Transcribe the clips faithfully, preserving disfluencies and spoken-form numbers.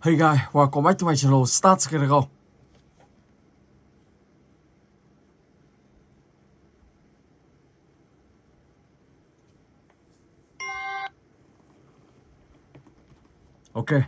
Hey guys, welcome back to my channel. Start the go. Okay.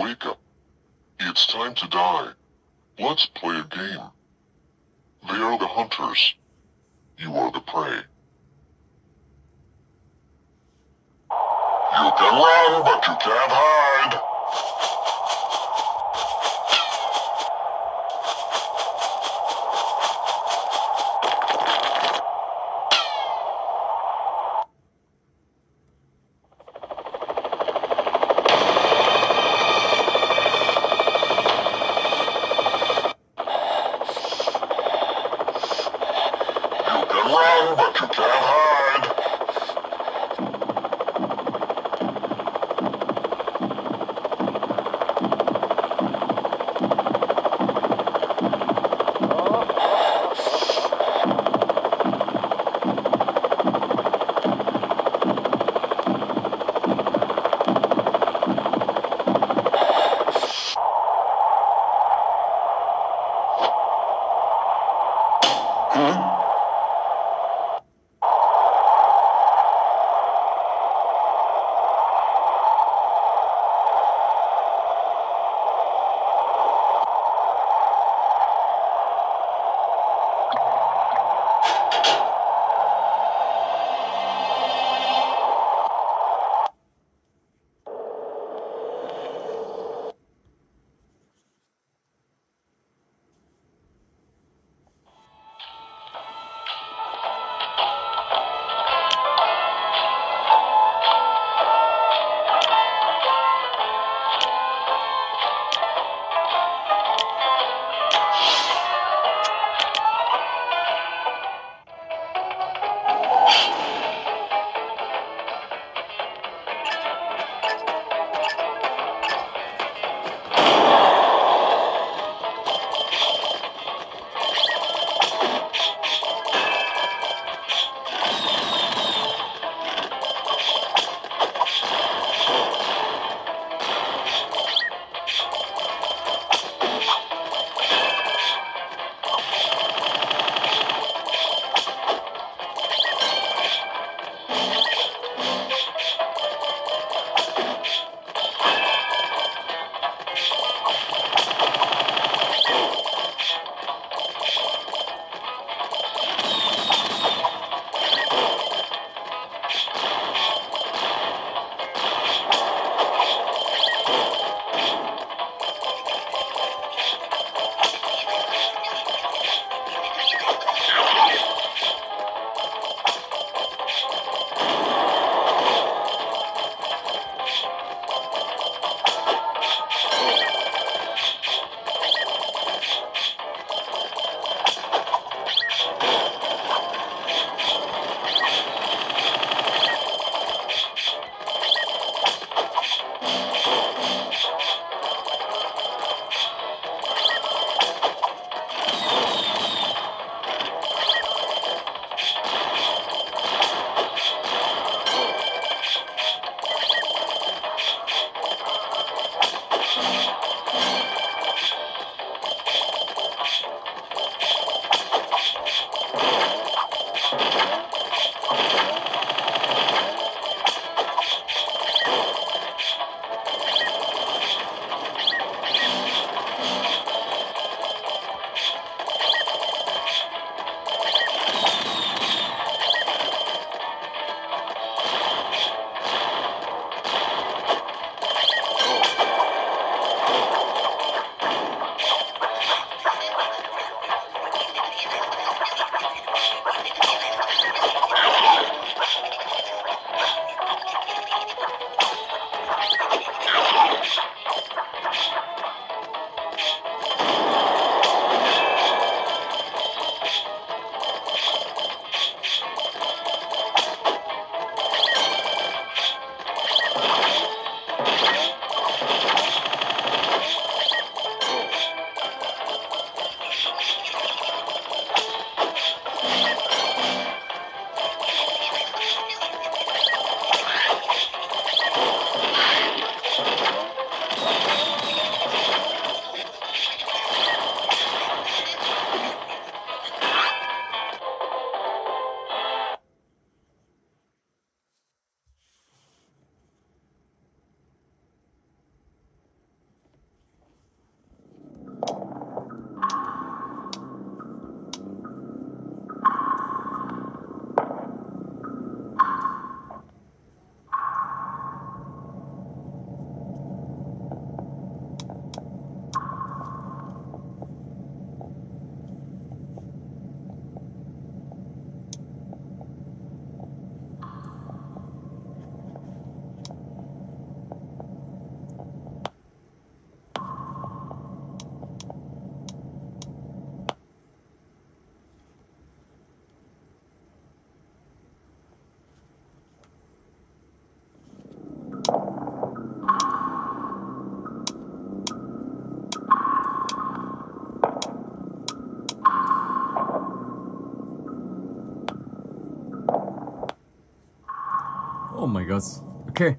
wake up. It's time to die. Let's play a game. They are the hunters. You are the prey. You can run, but you can't hide. You can run, but you can't hide. Oh my God. Okay.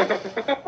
Ha, ha, ha.